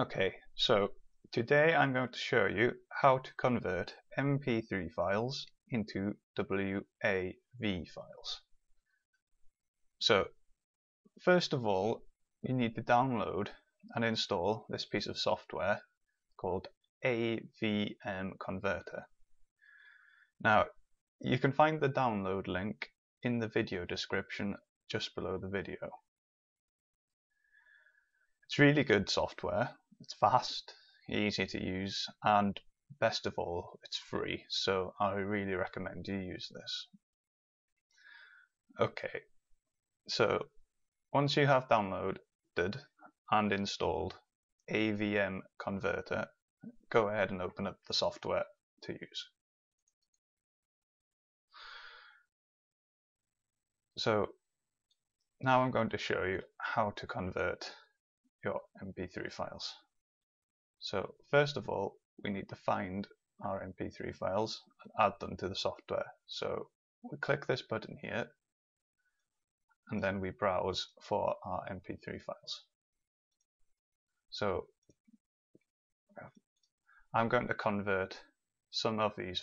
Okay, so today I'm going to show you how to convert MP3 files into WAV files. So first of all, you need to download and install this piece of software called AVM Converter. Now you can find the download link in the video description just below the video. It's really good software. It's fast, easy to use, and best of all, it's free, so I really recommend you use this. Okay, so once you have downloaded and installed AVM Converter, go ahead and open up the software to use. So now I'm going to show you how to convert your MP3 files. So first of all, we need to find our MP3 files and add them to the software. So we click this button here, and then we browse for our MP3 files. So I'm going to convert some of these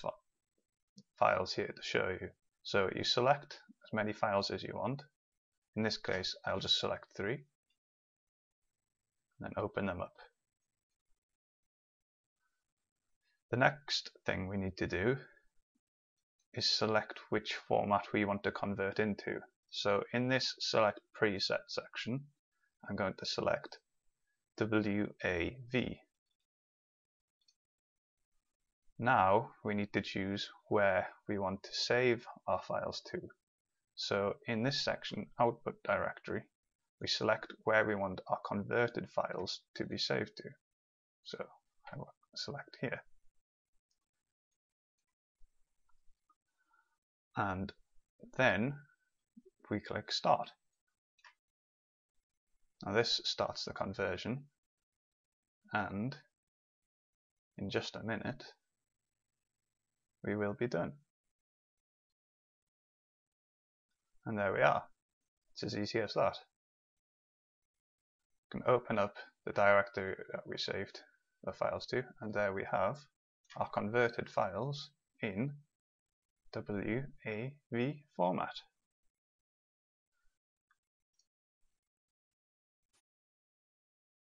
files here to show you. So you select as many files as you want. In this case, I'll just select 3. And then open them up. The next thing we need to do is select which format we want to convert into. So in this select preset section, I'm going to select WAV. Now we need to choose where we want to save our files to. So in this section, output directory, we select where we want our converted files to be saved to. So I will select here. And then we click Start. Now this starts the conversion, and in just a minute we will be done. And there we are. It's as easy as that. Can open up the directory that we saved the files to, and there we have our converted files in WAV format.